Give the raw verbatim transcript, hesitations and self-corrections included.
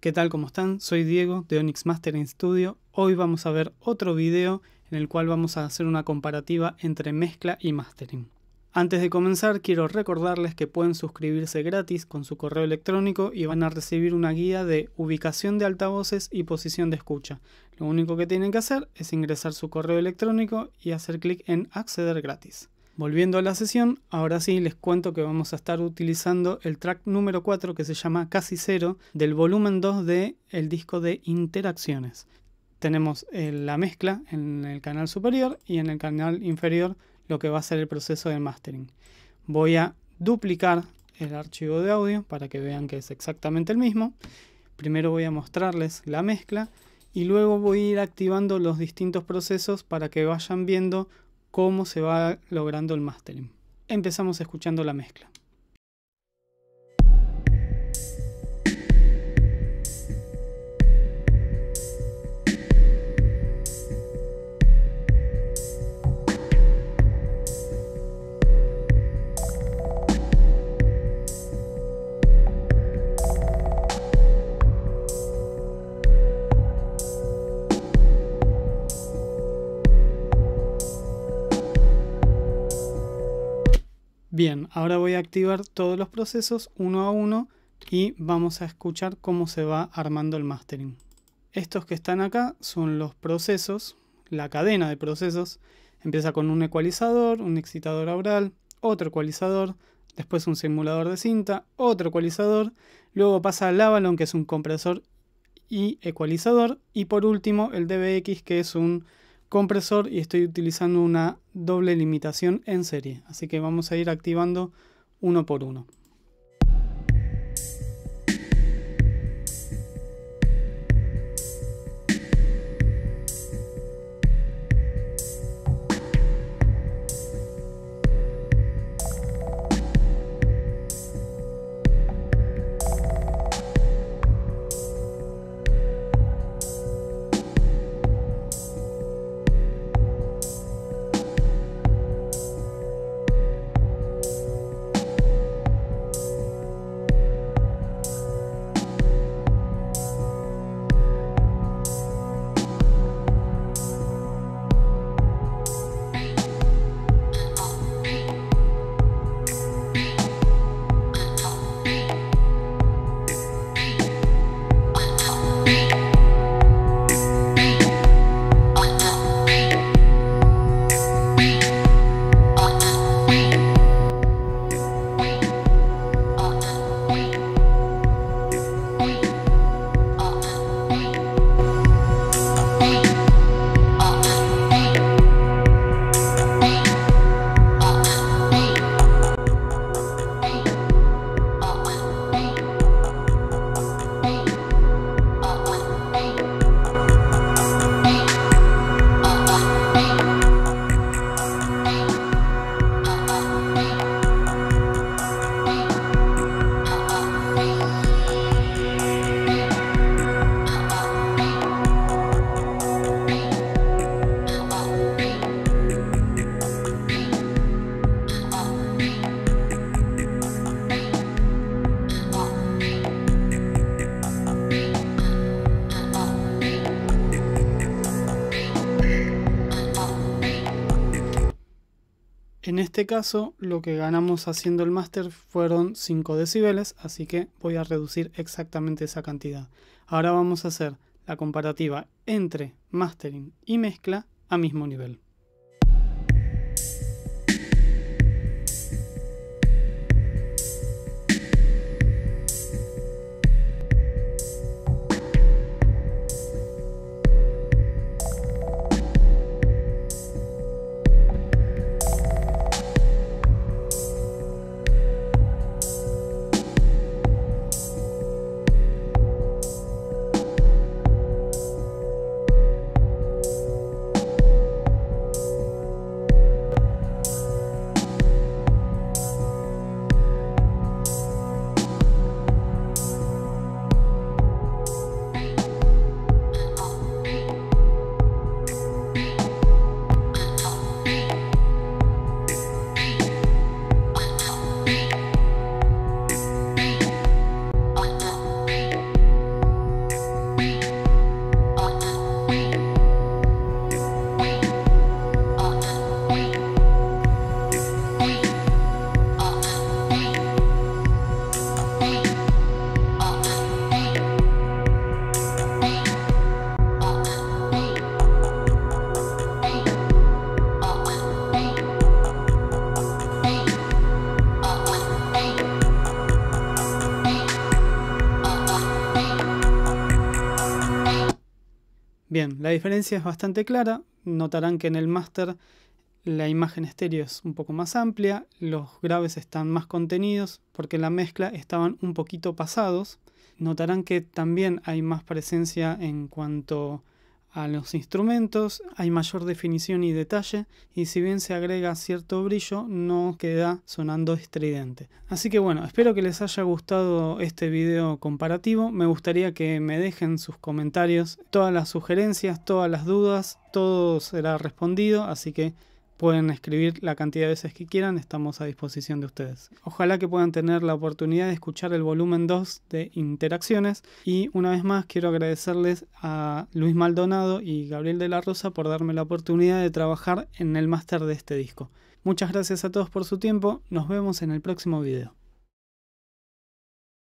¿Qué tal? ¿Cómo están? Soy Diego de Onix Mastering Studio. Hoy vamos a ver otro video en el cual vamos a hacer una comparativa entre mezcla y mastering. Antes de comenzar, quiero recordarles que pueden suscribirse gratis con su correo electrónico y van a recibir una guía de ubicación de altavoces y posición de escucha. Lo único que tienen que hacer es ingresar su correo electrónico y hacer clic en acceder gratis. Volviendo a la sesión, ahora sí les cuento que vamos a estar utilizando el track número cuatro, que se llama Casi Cero, del volumen dos del disco de Interacciones. Tenemos la mezcla en el canal superior y en el canal inferior lo que va a ser el proceso de mastering. Voy a duplicar el archivo de audio para que vean que es exactamente el mismo. Primero voy a mostrarles la mezcla y luego voy a ir activando los distintos procesos para que vayan viendo cómo se va logrando el mastering. Empezamos escuchando la mezcla. Bien, ahora voy a activar todos los procesos uno a uno y vamos a escuchar cómo se va armando el mastering. Estos que están acá son los procesos, la cadena de procesos. Empieza con un ecualizador, un excitador aural, otro ecualizador, después un simulador de cinta, otro ecualizador, luego pasa al Avalon, que es un compresor y ecualizador, y por último el D B X, que es un compresor, y estoy utilizando una doble limitación en serie, así que vamos a ir activando uno por uno. En este caso, lo que ganamos haciendo el máster fueron cinco decibeles, así que voy a reducir exactamente esa cantidad. Ahora vamos a hacer la comparativa entre mastering y mezcla a mismo nivel. Bien, la diferencia es bastante clara. Notarán que en el máster la imagen estéreo es un poco más amplia, los graves están más contenidos porque en la mezcla estaban un poquito pasados. Notarán que también hay más presencia en cuanto a los instrumentos, hay mayor definición y detalle, y si bien se agrega cierto brillo, no queda sonando estridente. Así que bueno, espero que les haya gustado este video comparativo. Me gustaría que me dejen sus comentarios, todas las sugerencias, todas las dudas, todo será respondido, así que pueden escribir la cantidad de veces que quieran, estamos a disposición de ustedes. Ojalá que puedan tener la oportunidad de escuchar el volumen dos de Interacciones. Y una vez más quiero agradecerles a Luis Maldonado y Gabriel Dellarosa por darme la oportunidad de trabajar en el máster de este disco. Muchas gracias a todos por su tiempo, nos vemos en el próximo video.